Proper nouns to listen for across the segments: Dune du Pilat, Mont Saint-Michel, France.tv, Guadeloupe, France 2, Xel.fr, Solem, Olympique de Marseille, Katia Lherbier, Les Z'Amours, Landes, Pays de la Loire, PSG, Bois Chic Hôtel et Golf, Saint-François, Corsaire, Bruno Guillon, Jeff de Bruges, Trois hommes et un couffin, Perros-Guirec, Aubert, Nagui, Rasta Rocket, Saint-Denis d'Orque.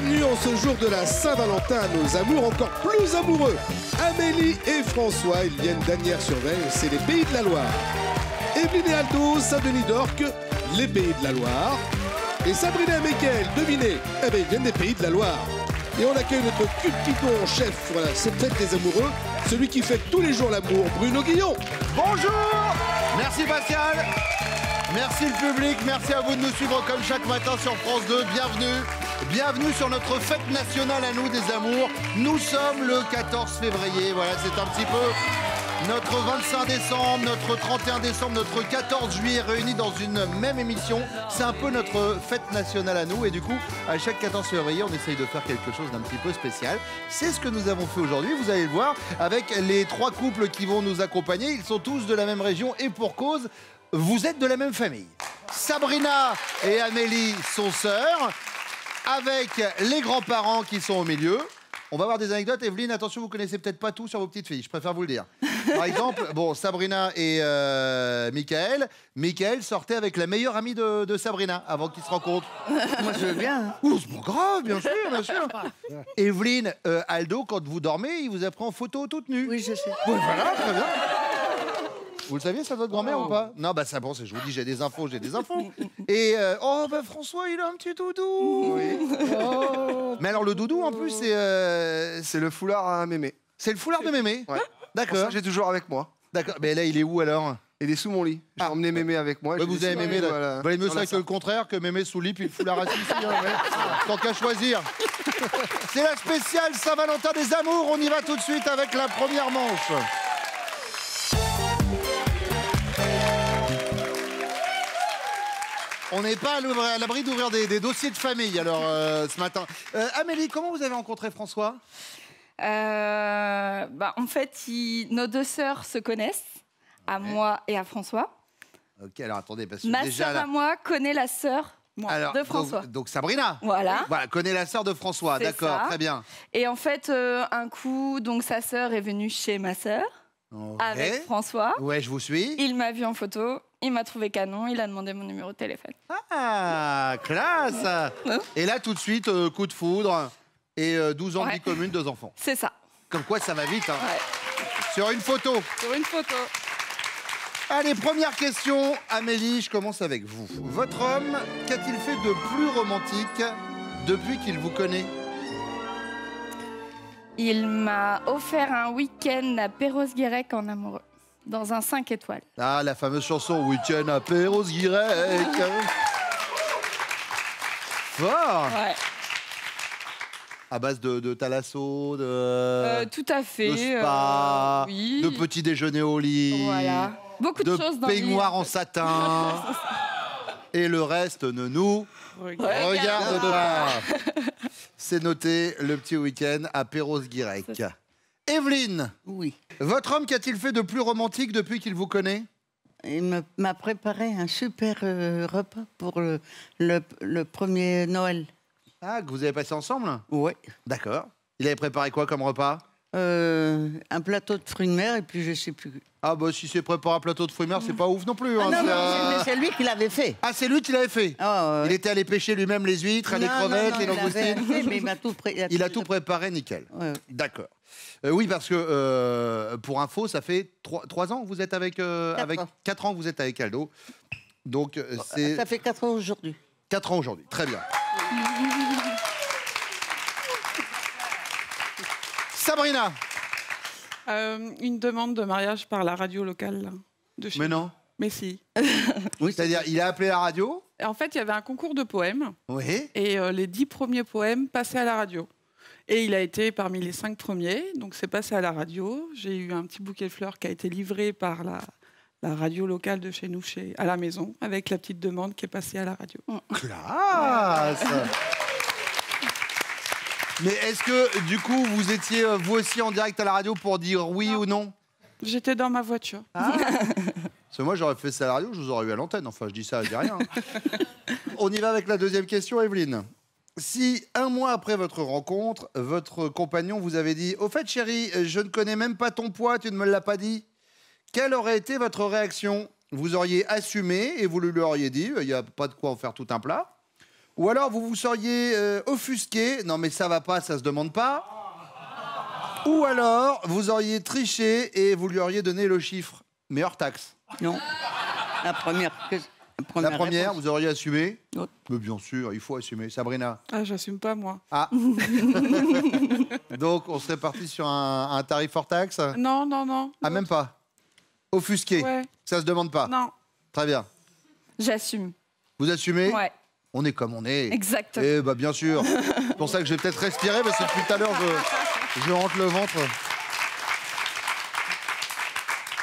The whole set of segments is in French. bienvenue en ce jour de la Saint-Valentin à nos amours encore plus amoureux. Amélie et François, ils viennent d'Anières-sur-Veille, c'est les Pays de la Loire. Evelyne et Aldo, Saint-Denis d'Orque, les Pays de la Loire. Et Sabrina et Mickaël, devinez, eh bien, ils viennent des Pays de la Loire. Et on accueille notre cupidon en chef, voilà, c'est peut-être des amoureux, celui qui fait tous les jours l'amour, Bruno Guillon. Bonjour. Merci Pascal. Merci le public, merci à vous de nous suivre comme chaque matin sur France 2, bienvenue. Bienvenue sur notre fête nationale à nous des amours. Nous sommes le 14 février, voilà, c'est un petit peu notre 25 décembre, notre 31 décembre, notre 14 juillet réunis dans une même émission. C'est un peu notre fête nationale à nous et du coup, à chaque 14 février, on essaye de faire quelque chose d'un petit peu spécial. C'est ce que nous avons fait aujourd'hui, vous allez le voir, avec les trois couples qui vont nous accompagner. Ils sont tous de la même région et pour cause, vous êtes de la même famille. Sabrina et Amélie sont sœurs, avec les grands-parents qui sont au milieu. On va avoir des anecdotes. Evelyne, attention, vous connaissez peut-être pas tout sur vos petites filles, je préfère vous le dire. Par exemple, bon, Sabrina et Mickaël. Mickaël sortait avec la meilleure amie de Sabrina avant qu'ils se rencontrent. Moi, je veux bien. Ouh, c'est pas grave, bien sûr, bien sûr. Evelyne, Aldo, quand vous dormez, il vous a pris en photo toute nue. Oui, je sais. Bon, voilà, très bien. Vous le saviez, ça, votre grand-mère, ou pas? Non, bah ça, bon, je vous dis, j'ai des infos, j'ai des infos. Et, oh, bah François, il a un petit doudou. Oui. Oh. Mais alors, le doudou, en plus, c'est le foulard à mémé. C'est le foulard de mémé? Ouais. D'accord. J'ai toujours avec moi. D'accord. Mais là, il est où, alors? Il est sous mon lit. J'ai emmené mémé avec moi. Bah, vous avez mémé, là. Voilà. Valez mieux ça que le contraire, que mémé sous le lit, puis le foulard assis. Tant qu'à choisir. C'est la spéciale Saint-Valentin des amours. On y va tout de suite avec la première manche. On n'est pas à l'abri d'ouvrir des dossiers de famille, alors, ce matin. Amélie, comment vous avez rencontré François? En fait, nos deux sœurs se connaissent, à moi et à François. Ok, alors attendez, parce que ma sœur à moi connaît la sœur de François. Donc Sabrina. Voilà. Voilà, connaît la sœur de François, d'accord, très bien. Et en fait, un coup, donc sa sœur est venue chez ma sœur, avec François. Ouais, je vous suis. Il m'a vu en photo. Il m'a trouvé canon, il a demandé mon numéro de téléphone. Ah, classe. Et là, tout de suite, coup de foudre et 12 ans de vie commune, 2 enfants. C'est ça. Comme quoi, ça va vite. Hein. Ouais. Sur une photo. Sur une photo. Allez, première question. Amélie, je commence avec vous. Votre homme, qu'a-t-il fait de plus romantique depuis qu'il vous connaît? Il m'a offert un week-end à Perros-Guirec en amoureux. Dans un 5 étoiles. Ah, la fameuse chanson Week-end à Perros-Guirec. Fort. Ouais. À base de thalasso, de... tout à fait. De spa, oui. De petit déjeuner au lit. Voilà. Beaucoup de choses dans le lit. De peignoir en satin. Et le reste ne nous regarde pas. C'est noté, le petit week-end à Perros-Guirec. Evelyne, oui. Votre homme, qu'a-t-il fait de plus romantique depuis qu'il vous connaît? Il m'a préparé un super repas pour le premier Noël. Ah, que vous avez passé ensemble? Oui. D'accord. Il avait préparé quoi comme repas? Un plateau de fruits de mer et puis je sais plus. Ah bah si c'est préparé un plateau de fruits de mer, c'est pas ouf non plus. Hein, non, c'est lui qui l'avait fait. Ah, c'est lui qui l'avait fait. Oh, il était allé pêcher lui-même les huîtres, les crevettes, les langoustines. Il a tout préparé, nickel. Ouais. D'accord. Oui, parce que pour info, ça fait 3 ans que vous êtes avec... 4 ans que vous êtes avec Aldo. Donc c'est... Ça fait 4 ans aujourd'hui. 4 ans aujourd'hui, très bien. Sabrina, une demande de mariage par la radio locale. Là, de chez... Mais non. Mais si. Oui, c'est-à-dire, il a appelé la radio. En fait, il y avait un concours de poèmes. Oui. Et les 10 premiers poèmes passaient à la radio. Et il a été parmi les 5 premiers, donc c'est passé à la radio. J'ai eu un petit bouquet de fleurs qui a été livré par la radio locale de chez nous, à la maison, avec la petite demande qui est passée à la radio. Classe. Mais est-ce que, du coup, vous étiez vous aussi en direct à la radio pour dire oui ou non? J'étais dans ma voiture. Ah. Parce que moi, j'aurais fait ça à la radio, je vous aurais eu à l'antenne. Enfin, je dis ça, je dis rien. On y va avec la deuxième question, Evelyne. Si 1 mois après votre rencontre, votre compagnon vous avait dit « Au fait, chérie, je ne connais même pas ton poids, tu ne me l'as pas dit », quelle aurait été votre réaction? Vous auriez assumé et vous lui auriez dit « Il n'y a pas de quoi en faire tout un plat ». Ou alors vous vous seriez offusqué. Non mais ça va pas, ça se demande pas. Ou alors vous auriez triché et vous lui auriez donné le chiffre. Mais hors taxe. Non. La première, vous auriez assumé? Mais bien sûr, il faut assumer. Sabrina? Ah, j'assume pas, moi. Ah. Donc, on serait parti sur un tarif hors taxe? Non, non, non. Ah, même pas? Offusqué? Ouais. Ça se demande pas? Non. Très bien. J'assume. Vous assumez? Ouais. On est comme on est. Exactement. Eh bien, bien sûr. C'est pour ça que je vais peut-être respirer, parce que depuis tout à l'heure, je rentre le ventre.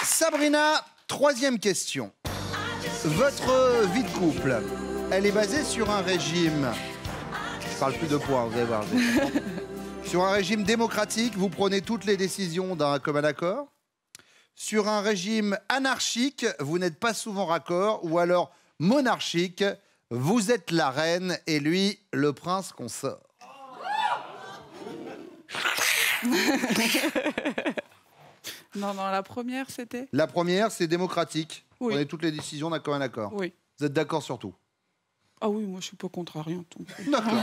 Sabrina, troisième question. Votre vie de couple, elle est basée sur un régime... Je parle plus de poids, vous allez voir. Sur un régime démocratique, vous prenez toutes les décisions d'un commun accord. Sur un régime anarchique, vous n'êtes pas souvent raccord. Ou alors monarchique, vous êtes la reine et lui, le prince consort. Non, non, la première, c'était... La première, c'est démocratique. Oui. On a toutes les décisions d'un commun accord. Oui. Vous êtes d'accord sur tout? Ah oui, moi, je suis pas contrariante. D'accord.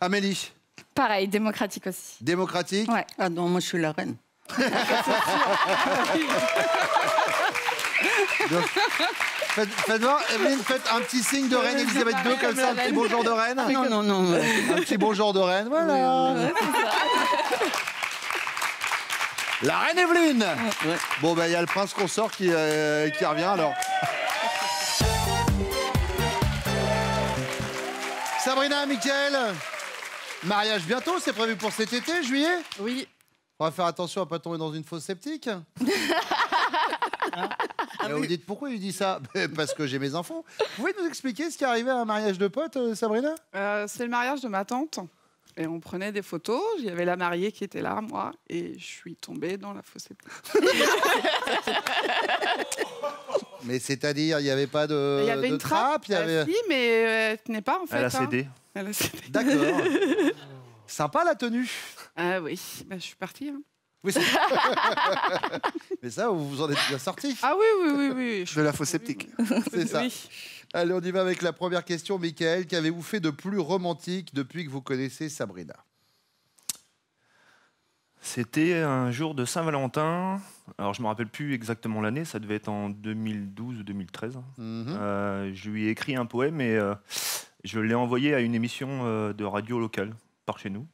Amélie? Pareil, démocratique aussi. Démocratique? Ouais. Ah non, moi, je suis la reine. Faites-moi, Evelyne, faites un petit signe de reine Elisabeth II, comme ça, un petit bonjour de reine. Non, non, non. Un petit bonjour de reine, voilà. Ouais, la reine Evelyne. Ouais. Bon, ben, il y a le prince consort qui revient, alors. Sabrina, Mickaël, mariage bientôt, c'est prévu pour cet été, juillet? Oui. On va faire attention à ne pas tomber dans une fosse septique. Hein? Ah, vous dites, pourquoi il dit ça? Parce que j'ai mes infos. Vous pouvez nous expliquer ce qui est arrivé à un mariage de potes, Sabrina? C'est le mariage de ma tante. Et on prenait des photos, il y avait la mariée qui était là, moi, et je suis tombée dans la fosse septique. Mais c'est-à-dire, il n'y avait pas de, y avait de une trappe, il y avait... Si, mais elle tenait pas, en fait. Elle a cédé. Hein. D'accord. Sympa, la tenue. Ah oui, bah, je suis partie. Hein. Oui, mais ça, vous vous en êtes bien sorti. Ah oui, oui, oui, oui. De la fosse septique. C'est ça. Oui. Allez, on y va avec la première question, Mickaël. Qu'avez-vous fait de plus romantique depuis que vous connaissez Sabrina? C'était un jour de Saint-Valentin. Alors, je ne me rappelle plus exactement l'année. Ça devait être en 2012 ou 2013. Je lui ai écrit un poème et je l'ai envoyé à une émission de radio locale par chez nous.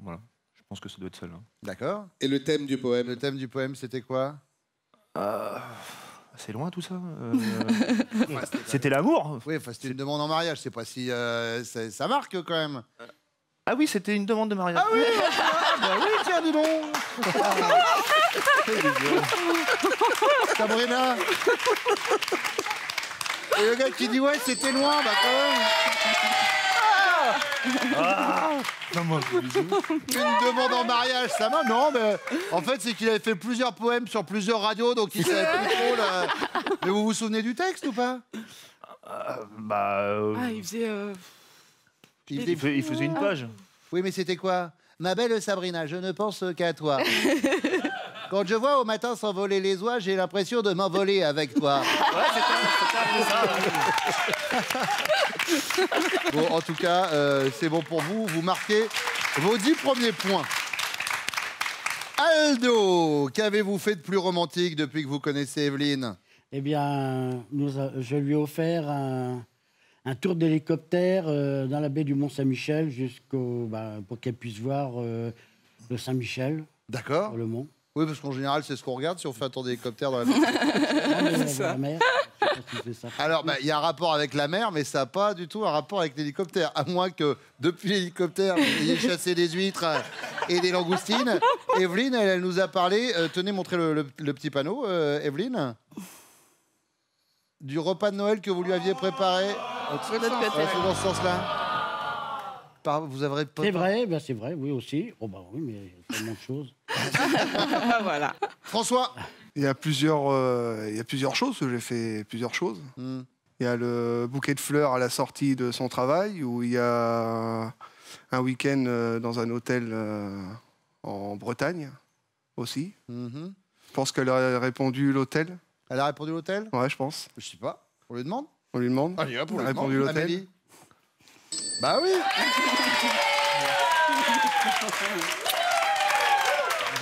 Voilà. Je pense que ça doit être ça, là. D'accord. Et le thème du poème? Le thème du poème, c'était quoi? C'est loin tout ça. Ouais, c'était l'amour. Oui, enfin, c'était une demande en mariage. C'est pas si ça marque quand même. Ah oui, c'était une demande de mariage. Ah oui, bah oui, tiens, dis donc. Sabrina. Et le gars qui dit ouais, c'était loin, bah quand même. Ah. Non, moi, une demande en mariage, ça m'a... Non, mais en fait, c'est qu'il avait fait plusieurs poèmes sur plusieurs radios, donc il savait plus trop, là. Mais vous vous souvenez du texte ou pas? Ah, il faisait... Il faisait une page. Oui, mais c'était quoi? Ma belle Sabrina, je ne pense qu'à toi. Quand je vois au matin s'envoler les oies, j'ai l'impression de m'envoler avec toi. Ouais, c'est ça. Bon, en tout cas, c'est bon pour vous. Vous marquez vos 10 premiers points. Aldo, qu'avez-vous fait de plus romantique depuis que vous connaissez Evelyne? Eh bien, je lui ai offert un tour d'hélicoptère dans la baie du Mont Saint-Michel jusqu'au, pour qu'elle puisse voir le Saint-Michel. D'accord. Sur le mont. Oui, parce qu'en général, c'est ce qu'on regarde si on fait un tour d'hélicoptère dans la mer. Alors, il y a un rapport avec la mer, mais ça n'a pas du tout un rapport avec l'hélicoptère. À moins que, depuis l'hélicoptère, vous ayez chassé des huîtres et des langoustines. Evelyne, elle nous a parlé. Tenez, montrez le petit panneau, Evelyne. Du repas de Noël que vous lui aviez préparé. C'est dans ce sens-là. C'est vrai, ben c'est vrai, oui aussi. Oh bah oui, mais tellement de choses. Voilà. François, il y a plusieurs choses que j'ai fait, plusieurs choses. Il y a le bouquet de fleurs à la sortie de son travail, ou il y a un week-end dans un hôtel en Bretagne aussi. Je pense qu'elle a répondu l'hôtel. Elle a répondu l'hôtel? Ouais, je pense. Je sais pas. On lui demande. On lui demande. Allez, hop, on a répondu l'hôtel. Bah oui.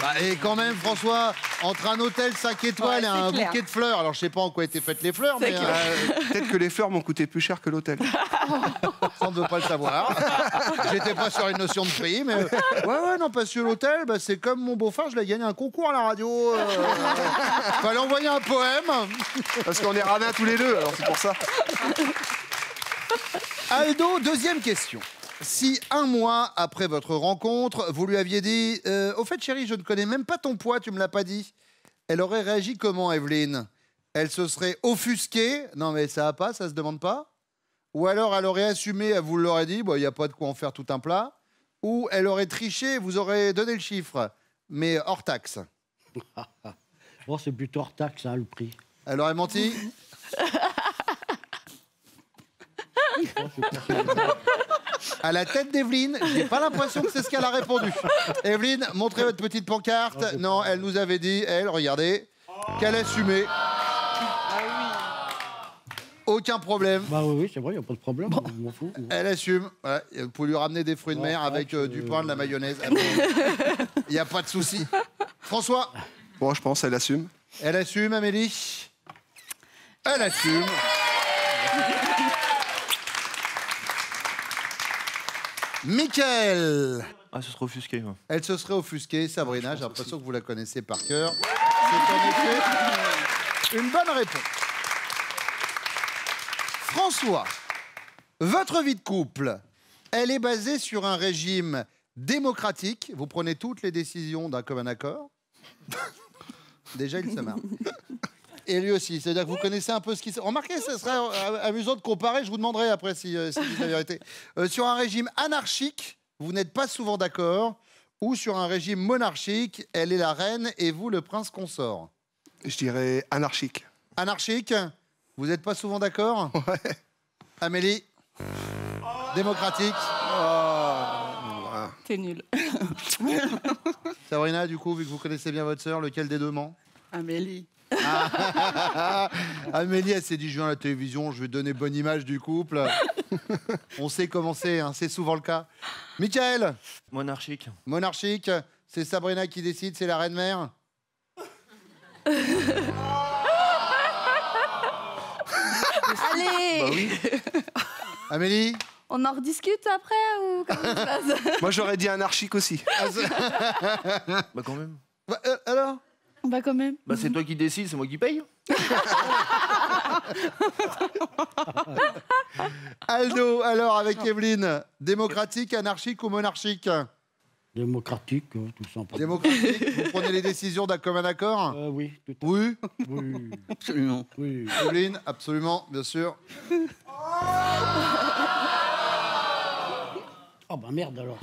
Bah, et quand même, François, entre un hôtel 5 étoiles et un bouquet de fleurs, alors je sais pas en quoi étaient faites les fleurs, mais peut-être que les fleurs m'ont coûté plus cher que l'hôtel. Ça, on ne veut pas le savoir. J'étais pas sur une notion de prix, mais... Ouais, non, parce que l'hôtel, bah, c'est comme mon beau-frère, je l'ai gagné un concours à la radio. Fallait envoyer un poème. Parce qu'on est radins tous les deux, alors c'est pour ça. Aldo, deuxième question. Si un mois après votre rencontre, vous lui aviez dit « Au fait, chérie, je ne connais même pas ton poids, tu me l'as pas dit », elle aurait réagi comment, Evelyne? Elle se serait offusquée? Non, mais ça va pas, ça se demande pas. Ou alors elle aurait assumé, elle vous l'aurait dit, bon, il n'y a pas de quoi en faire tout un plat. Ou elle aurait triché, vous aurait donné le chiffre, mais hors taxe. Bon, c'est plutôt hors taxe, hein, le prix. Elle aurait menti? À la tête d'Evelyne, j'ai pas l'impression que c'est ce qu'elle a répondu. Evelyne, montrez votre petite pancarte. Oh, non, elle nous avait dit, elle, regardez, qu'elle assumait. Ah oui. Aucun problème. Bah oui, c'est vrai, il n'y a pas de problème. Bon. Je m'en fous. Elle assume. Voilà. Vous pouvez lui ramener des fruits de mer avec du pain, de la mayonnaise. Il n'y a pas de souci. François? Bon, je pense, elle assume. Elle assume, Amélie? Elle assume. Michael. Ah, se serait offusquée. Ouais. Elle se serait offusquée, Sabrina. J'ai l'impression que vous la connaissez par cœur. C'est une bonne réponse. François, votre vie de couple, elle est basée sur un régime démocratique. Vous prenez toutes les décisions d'un commun accord. Déjà, il se marre. Et lui aussi, c'est-à-dire que vous connaissez un peu ce qui se... Remarquez, ça serait amusant de comparer, je vous demanderai après si vous dites la vérité. Sur un régime anarchique, vous n'êtes pas souvent d'accord, ou sur un régime monarchique, elle est la reine et vous le prince consort? Je dirais anarchique. Anarchique? Vous n'êtes pas souvent d'accord? Ouais. Amélie? Démocratique? T'es nul. Sabrina, du coup, vu que vous connaissez bien votre sœur, lequel des deux ment? Amélie. Amélie, elle s'est dit, je viens à la télévision, je vais donner bonne image du couple. On sait comment c'est, hein, c'est souvent le cas. Michael? Monarchique. Monarchique, c'est Sabrina qui décide, c'est la reine-mère. Allez, bah oui. Amélie? On en rediscute après ou comment ça se passe? Moi, j'aurais dit anarchique aussi. Bah quand même. Bah, alors? Bah quand même. Bah c'est toi qui décides, c'est moi qui paye. Aldo, alors avec Evelyne, démocratique, anarchique ou monarchique? Démocratique, tout simplement. Démocratique, vous prenez les décisions d'un commun accord? Oui, tout à fait. Oui, oui. Absolument. Oui. Evelyne, absolument, bien sûr. Oh bah merde alors.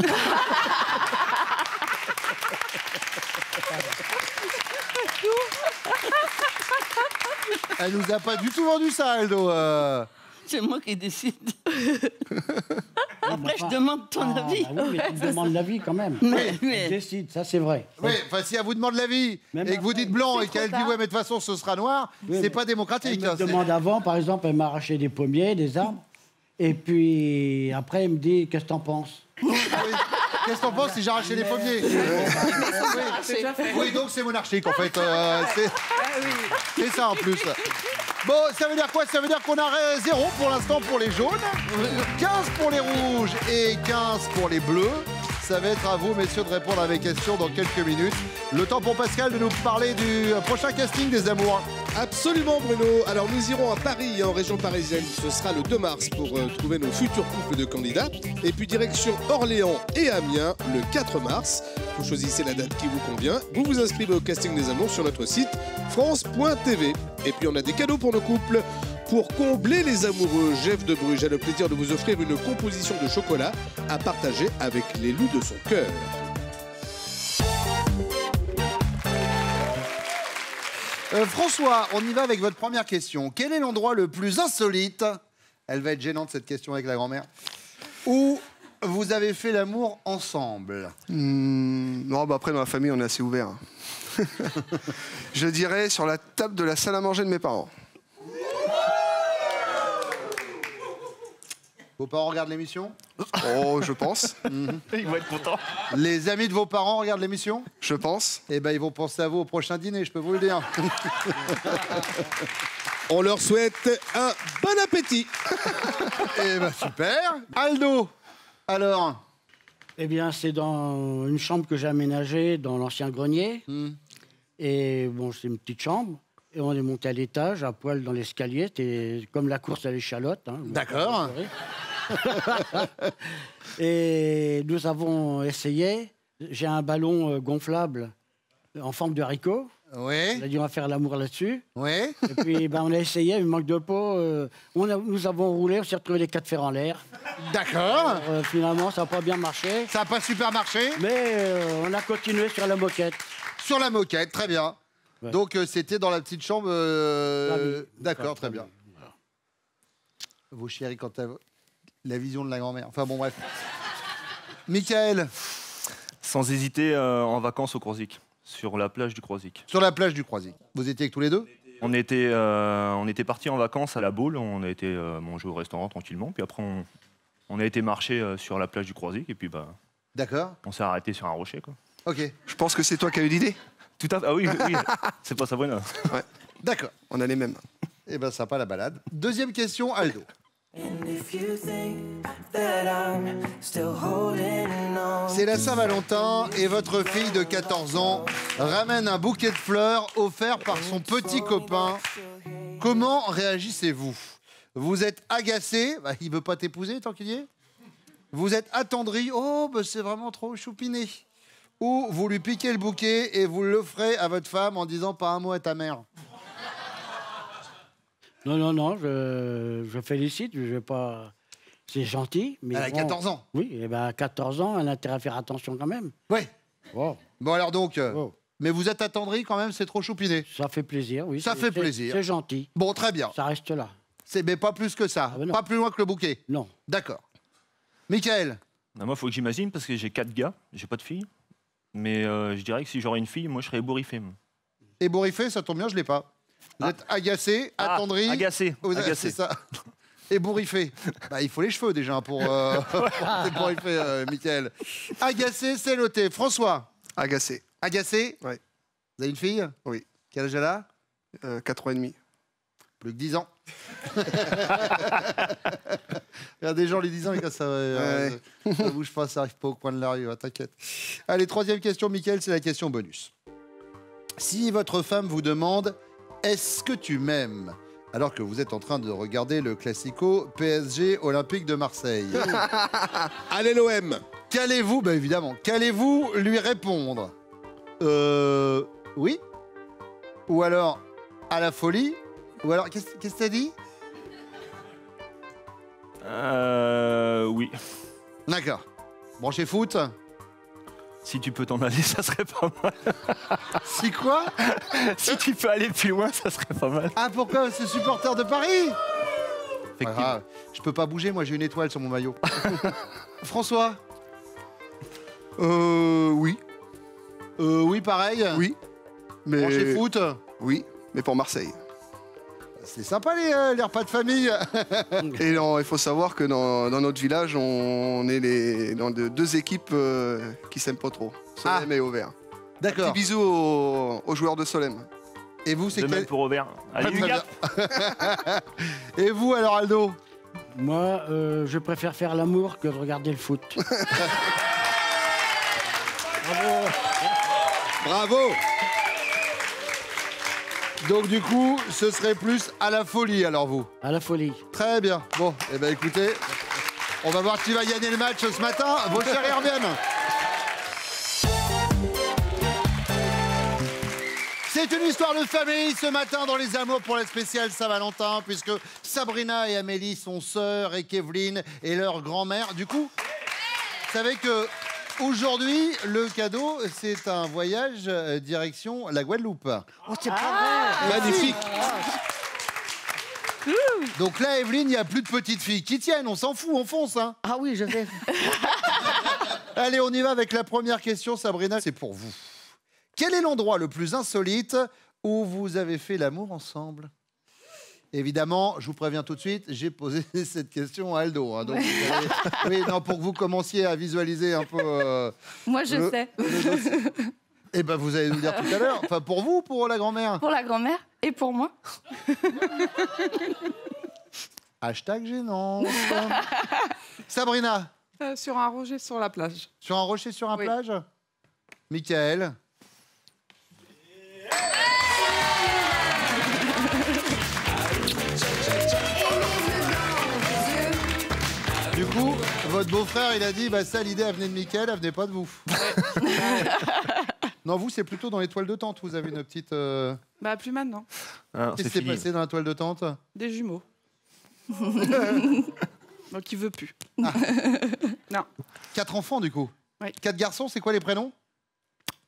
Elle nous a pas du tout vendu ça, Aldo. C'est moi qui décide. Après, je demande ton avis. Ah, oui, mais tu me demandes l'avis quand même. Mais... Je décide, ça c'est vrai. Oui, enfin, si elle vous demande l'avis et que vous dites blanc et qu'elle dit ouais, mais de toute façon ce sera noir, oui, c'est pas démocratique. Elle me demande avant, par exemple, elle m'a arraché des pommiers, des arbres, et puis après elle me dit qu'est-ce que t'en penses? Qu'est-ce que t'en penses si j'arrachais les pommiers? Oui, donc c'est monarchique en fait. C'est ça en plus. Bon, ça veut dire quoi? Ça veut dire qu'on a 0 pour l'instant pour les jaunes, 15 pour les rouges et 15 pour les bleus. Ça va être à vous, messieurs, de répondre à mes questions dans quelques minutes. Le temps pour Pascal de nous parler du prochain casting des Amours. Absolument, Bruno. Alors, nous irons à Paris, en région parisienne. Ce sera le 2 mars pour trouver nos futurs couples de candidats. Et puis, direction Orléans et Amiens, le 4 mars. Vous choisissez la date qui vous convient. Vous vous inscrivez au casting des Amours sur notre site france.tv. Et puis, on a des cadeaux pour nos couples. Pour combler les amoureux, Jeff de Bruges a le plaisir de vous offrir une composition de chocolat à partager avec les loups de son cœur. François, on y va avec votre première question. Quel est l'endroit le plus insolite, elle va être gênante cette question avec la grand-mère, où vous avez fait l'amour ensemble? Non, bah après, dans la famille, on est assez ouvert. Je dirais sur la table de la salle à manger de mes parents. Vos parents regardent l'émission? Oh, je pense. Ils vont être contents. Les amis de vos parents regardent l'émission? Je pense. Eh bien, ils vont penser à vous au prochain dîner, je peux vous le dire. On leur souhaite un bon appétit. Eh bien, super. Aldo, alors? Eh bien, c'est dans une chambre que j'ai aménagée dans l'ancien grenier. Et bon, c'est une petite chambre. Et on est monté à l'étage, à poil dans l'escalier. C'était comme la course à l'échalote. Hein, d'accord. Et nous avons essayé. J'ai un ballon gonflable en forme de haricot. Oui. On a dit on va faire l'amour là-dessus. Oui. Et puis ben, on a essayé, il manque de peau. Nous avons roulé, on s'est retrouvés les quatre fers en l'air. D'accord. Finalement, ça n'a pas bien marché. Ça n'a pas super marché. Mais on a continué sur la moquette. Sur la moquette, très bien. Ouais. Donc, c'était dans la petite chambre... D'accord, très bien. Voilà. Vos chéris, quant à la vision de la grand-mère. Enfin, bon, bref. Michael. Sans hésiter, en vacances au Croisic, sur la plage du Croisic. Sur la plage du Croisic. Vous étiez avec tous les deux? On était partis en vacances à la Baule. On a été manger au restaurant tranquillement. Puis après, on a été marcher sur la plage du Croisic. Et puis, bah... D'accord. On s'est arrêté sur un rocher, quoi. Ok. Je pense que c'est toi qui as eu l'idée. Tout à fait. Ah oui, oui. C'est pas Sabrina. Ouais. D'accord. On a les mêmes. Eh ben, sympa la balade. Deuxième question, Aldo. C'est la Saint-Valentin et votre fille de 14 ans ramène un bouquet de fleurs offert par son petit copain. Comment réagissez-vous? Vous êtes agacé, bah, il veut pas t'épouser tant qu'il y est. Vous êtes attendri, oh, bah, c'est vraiment trop choupiné. Ou vous lui piquez le bouquet et vous l'offrez à votre femme en disant pas un mot à ta mère. Non, non, non, je félicite, je vais pas... C'est gentil, mais... Elle a 14 ans. Oui, et ben à 14 ans, elle a intérêt à faire attention quand même. Oui. Wow. Bon, alors donc... Wow. Mais vous êtes attendri quand même, c'est trop choupiné. Ça fait plaisir, oui. Ça fait plaisir. C'est gentil. Bon, très bien. Ça reste là. Mais pas plus que ça, ah ben pas plus loin que le bouquet. Non. D'accord. Michael. Non, moi, il faut que j'imagine, parce que j'ai 4 gars, j'ai pas de filles. Mais je dirais que si j'aurais une fille, moi, je serais ébouriffé. Ébouriffé, ça tombe bien, je ne l'ai pas. Vous êtes agacé, attendri... Agacé, agacé. Ça. Ébouriffé. Bah, il faut les cheveux, déjà, pour ébouriffer, Michael. Agacé, c'est noté. François. Agacé. Agacé. Oui. Vous avez une fille? Oui. Quel âge elle a? 4 ans et demi. Plus que 10 ans. Il y a des gens les 10 ans et quand ça, ça bouge pas, ça arrive pas au coin de la rue, t'inquiète. Allez, troisième question, Mickaël, c'est la question bonus. Si votre femme vous demande « Est-ce que tu m'aimes ?» alors que vous êtes en train de regarder le classico PSG Olympique de Marseille. Allez l'OM. Qu'allez-vous, bah évidemment, qu'allez-vous lui répondre? Oui. Ou alors à la folie? Ou alors, qu'est-ce que t'as dit? Oui. D'accord. Branché foot? Si tu peux t'en aller, ça serait pas mal. Si quoi? Si tu peux aller plus loin, ça serait pas mal. Ah, pourquoi? C'est supporter de Paris? Ah, je peux pas bouger, moi j'ai une étoile sur mon maillot. François? Oui. Oui, pareil? Oui. Mais... Branché foot? Oui, mais pour Marseille. C'est sympa les repas de famille. Et non, il faut savoir que dans notre village, on est dans deux équipes qui s'aiment pas trop. Solem et Aubert. D'accord. Un petit bisou aux joueurs de Solem. Et vous, c'est même pour Aubert. Allez, Lucas. Et vous, alors, Aldo? Moi, je préfère faire l'amour que de regarder le foot. Bravo. Bravo. Donc du coup, ce serait plus à la folie, alors vous? À la folie. Très bien. Bon, eh bien écoutez, on va voir qui va gagner le match ce matin. Vos chéris reviennent. C'est une histoire de famille ce matin dans Les Amours pour la spéciale Saint-Valentin, puisque Sabrina et Amélie sont sœurs et Kevlin et leur grand-mère. Du coup, vous savez que... Aujourd'hui, le cadeau, c'est un voyage direction la Guadeloupe. Oh, c'est pas vrai. Magnifique. Donc là, Evelyne, il n'y a plus de petites filles qui tiennent, on s'en fout, on fonce. Hein. Ah oui, je vais. Allez, on y va avec la première question, Sabrina, c'est pour vous. Quel est l'endroit le plus insolite où vous avez fait l'amour ensemble? Évidemment, je vous préviens tout de suite, j'ai posé cette question à Aldo. Hein, donc vous avez... Oui, non, pour que vous commenciez à visualiser un peu. Moi, je sais. Eh bien, vous allez nous dire tout à l'heure. Enfin, pour vous ou pour la grand-mère? Pour la grand-mère et pour moi. Hashtag gênant. Sabrina. Sur un rocher sur la plage. Sur un rocher sur la plage. Michael. Du coup, votre beau-frère, il a dit, bah ça, l'idée, elle venait de Michael, elle venait pas de vous. Non, vous, c'est plutôt dans les toiles de tente, vous avez une petite... Bah, plus maintenant. Qu'est-ce qui s'est passé dans la toile de tente? Des jumeaux. Donc, il veut plus. Ah. Non. 4 enfants, du coup. Oui. 4 garçons, c'est quoi les prénoms?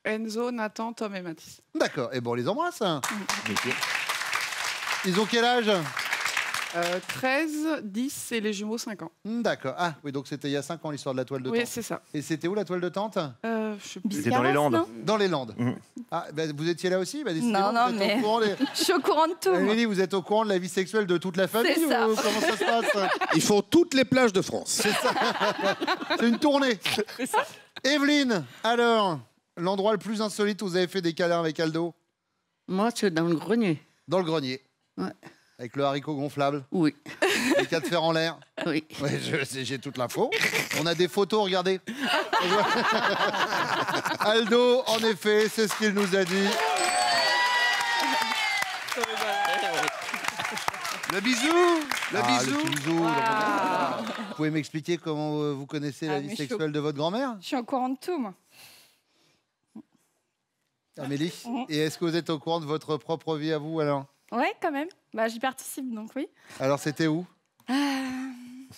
Enzo, Nathan, Tom et Mathis. D'accord. Et bon, on les embrasse. Hein. Okay. Ils ont quel âge? 13, 10 et les jumeaux 5 ans. D'accord. Ah oui, donc c'était il y a 5 ans l'histoire de la toile de tente. Oui, c'est ça. Et c'était où la toile de tente? C'était dans les Landes. Dans les Landes. Mmh. Ah, bah, vous étiez là aussi? Bah, non, non, mais je suis au courant de tout. Amélie, vous êtes au courant de la vie sexuelle de toute la famille ou comment ça se passe? Ils font toutes les plages de France. C'est ça. C'est une tournée. C'est ça. Evelyne, alors, l'endroit le plus insolite où vous avez fait des câlins avec Aldo? Moi, c'est dans le grenier. Dans le grenier? Ouais. Avec le haricot gonflable? Oui. Les 4 fers en l'air? Oui. Ouais, j'ai toute l'info. On a des photos, regardez. Aldo, en effet, c'est ce qu'il nous a dit. Le bisou. Le bisou. Le bisou. Wow. Vous pouvez m'expliquer comment vous connaissez la vie sexuelle de votre grand-mère? Je suis au courant de tout, moi. Amélie, et est-ce que vous êtes au courant de votre propre vie à vous, Alain? Oui, quand même. Bah, j'y participe, donc oui. Alors, c'était où?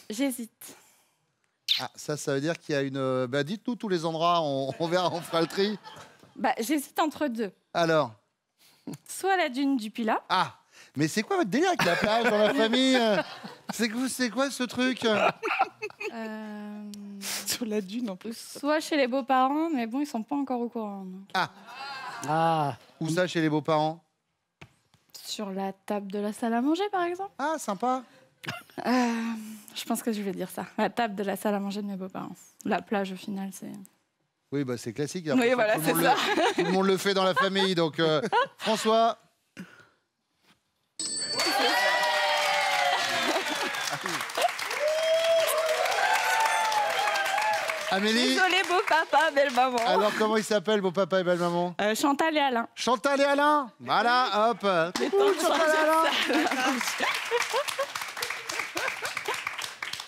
J'hésite. Ah, ça veut dire qu'il y a une... Bah, dites-nous tous les endroits, on verra, on fera le tri. Bah, j'hésite entre deux. Alors? Soit la dune du Pilat. Ah, mais c'est quoi votre délire avec la plage dans la famille? C'est quoi ce truc? Sur la dune, en plus. Soit chez les beaux-parents, mais bon, ils sont pas encore au courant. Donc. Ah. Ah. Où ça, chez les beaux-parents? Sur la table de la salle à manger, par exemple. Ah, sympa. Je pense que je vais dire ça. La table de la salle à manger de mes beaux-parents. La plage, au final, c'est... Oui, bah, c'est classique. Oui, voilà, c'est ça. Tout le monde le fait dans la famille. Donc, François. Amélie. Désolé, beau papa, belle maman. Alors, comment ils s'appellent, beau papa et belle maman? Chantal et Alain. Chantal et Alain. Voilà, hop. Chantal et Alain.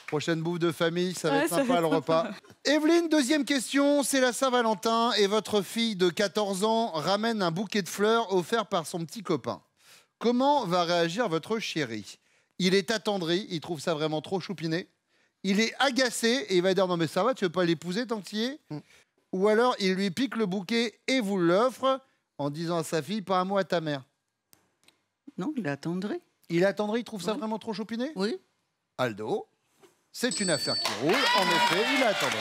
Prochaine bouffe de famille, ça va être sympa le repas. Evelyne, deuxième question, c'est la Saint-Valentin et votre fille de 14 ans ramène un bouquet de fleurs offert par son petit copain. Comment va réagir votre chéri? Il est attendri, il trouve ça vraiment trop choupiné. Il est agacé et il va dire non mais ça va, tu veux pas l'épouser tant qu'il y est? Ou alors il lui pique le bouquet et vous l'offre en disant à sa fille pas un mot à ta mère. Non, il attendrait. Il attendrait, il trouve ça vraiment trop choupiné? Oui. Aldo, c'est une affaire qui roule, en effet, il attendrait.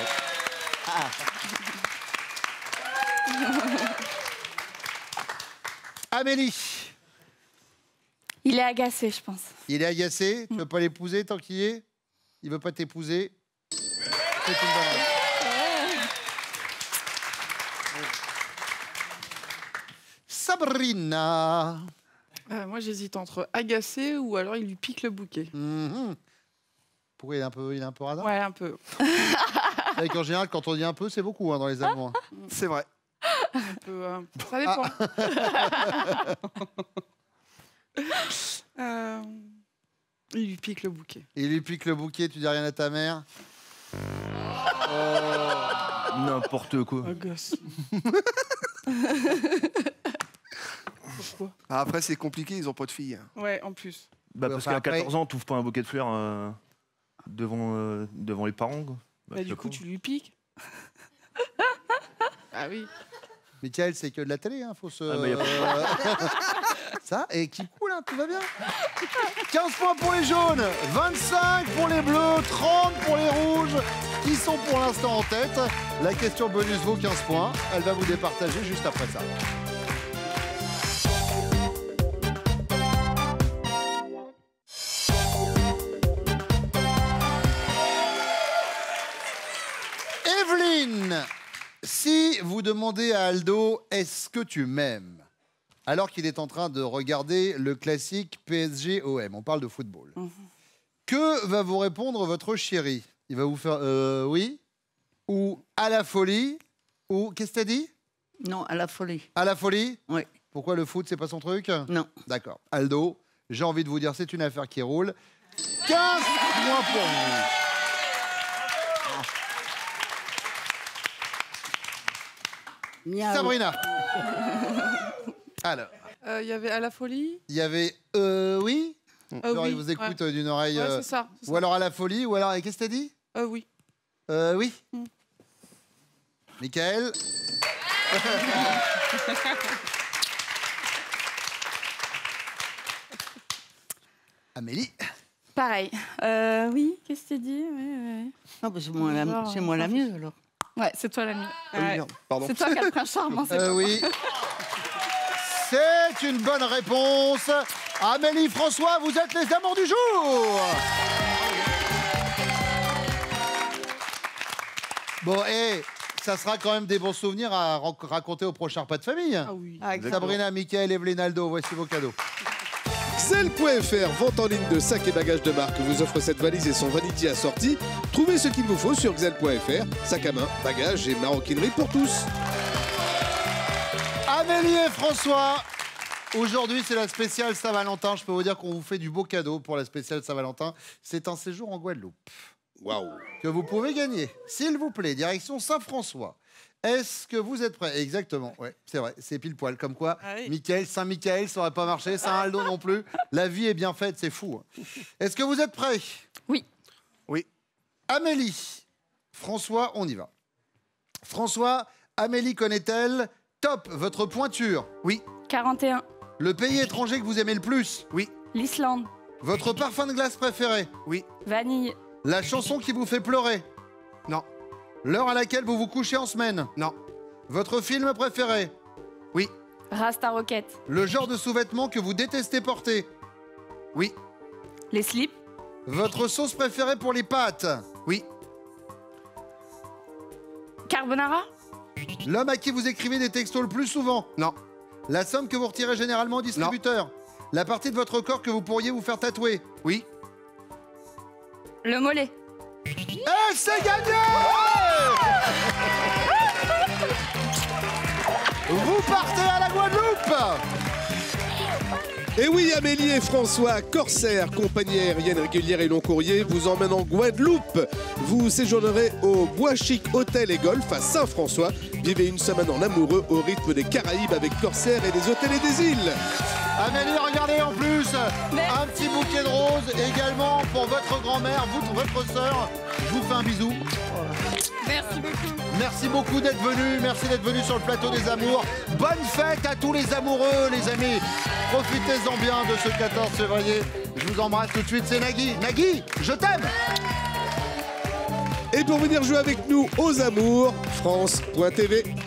Ah. Amélie. Il est agacé, je pense. Il est agacé, tu veux pas l'épouser tant qu'il y est? Il veut pas t'épouser. C'est une bonne. Sabrina. Moi, j'hésite entre agacer ou alors il lui pique le bouquet. Pourquoi il est un peu radin? Ouais, un peu. Avec, en général, quand on dit un peu, c'est beaucoup hein, dans les Allemands. C'est vrai. Un peu, ça dépend. Il lui pique le bouquet. Il lui pique le bouquet, tu dis rien à ta mère? N'importe quoi. Un gosse. Pourquoi? Après, c'est compliqué, ils n'ont pas de filles. Ouais, en plus. Bah, parce qu'à 14 ans, tu n'ouvres pas un bouquet de fleurs devant les parents. Quoi. Bah, du coup, tu lui piques. Ah oui. Michael, c'est que de la télé, hein, faut se... Ah, bah, y a pas... Ça, et qui coule, hein, tout va bien. 15 points pour les jaunes, 25 pour les bleus, 30 pour les rouges, qui sont pour l'instant en tête. La question bonus vaut 15 points, elle va vous départager juste après ça. Marine, si vous demandez à Aldo « Est-ce que tu m'aimes ?» alors qu'il est en train de regarder le classique PSG-OM, on parle de football, que va vous répondre votre chéri? Il va vous faire « oui » ou « à la folie » ou « qu'est-ce que t'as dit ?» Non, à la folie. À la folie? Oui. Pourquoi le foot, c'est pas son truc? Non. D'accord. Aldo, j'ai envie de vous dire, c'est une affaire qui roule. 15 points pour vous. Sabrina. Alors. Il y avait à la folie. Il y avait oui. Alors oui, il vous écoute ouais. D'une oreille. Ouais, c'est ça, ou alors à la folie, ou alors qu'est-ce que t'as dit? Oui. Oui. Michael. Amélie. Pareil. Oui. Qu'est-ce que t'as dit? Oui. Ah, bah, c'est moi, la mieux alors. Ouais, c'est toi l'ami. Ouais. C'est toi qui as le prince charmant. Oui. C'est une bonne réponse. Amélie, François, vous êtes les amants du jour. Bon, et ça sera quand même des bons souvenirs à raconter au prochain repas de famille. Ah oui. Sabrina, Mickaël, Evelyne, Aldo, voici vos cadeaux. Xel.fr, vente en ligne de sacs et bagages de marque, vous offre cette valise et son vanity assorti. Trouvez ce qu'il vous faut sur Xel.fr, sac à main, bagages et maroquinerie pour tous. Amélie et François, aujourd'hui c'est la spéciale Saint-Valentin. Je peux vous dire qu'on vous fait du beau cadeau pour la spéciale Saint-Valentin. C'est un séjour en Guadeloupe. Waouh. Que vous pouvez gagner, s'il vous plaît, direction Saint-François. Est-ce que vous êtes prêts? Exactement, ouais, c'est vrai, c'est pile poil. Comme quoi, ah oui. Michael, Saint-Michael, ça n'aurait pas marché, Saint-Aldo non plus. La vie est bien faite, c'est fou. Est-ce que vous êtes prêts? Oui. Oui. Amélie, François, on y va. François, Amélie connaît-elle? Top, votre pointure? Oui. 41. Le pays étranger que vous aimez le plus? Oui. L'Islande. Votre parfum de glace préféré? Oui. Vanille. La chanson qui vous fait pleurer? Non. L'heure à laquelle vous vous couchez en semaine? Non. Votre film préféré? Oui. Rasta Rocket. Le genre de sous-vêtements que vous détestez porter? Oui. Les slips. Votre sauce préférée pour les pâtes? Oui. Carbonara. L'homme à qui vous écrivez des textos le plus souvent? Non. La somme que vous retirez généralement au distributeur? Non. La partie de votre corps que vous pourriez vous faire tatouer? Oui. Le mollet. Et c'est gagné! Vous partez à la Guadeloupe! Et oui, Amélie et François, Corsaire, compagnie aérienne régulière et long courrier, vous emmène en Guadeloupe. Vous séjournerez au Bois Chic Hôtel et Golf à Saint-François. Vivez une semaine en amoureux au rythme des Caraïbes avec Corsaire et des hôtels et des îles. Amélie, regardez en plus, un petit bouquet de roses également pour votre grand-mère, votre sœur. Je vous fais un bisou. Merci beaucoup. Merci beaucoup d'être venu. Merci d'être venu sur le plateau des Amours. Bonne fête à tous les amoureux, les amis. Profitez-en bien de ce 14 février. Je vous embrasse tout de suite, c'est Nagui. Nagui, je t'aime. Et pour venir jouer avec nous aux Amours, France.tv.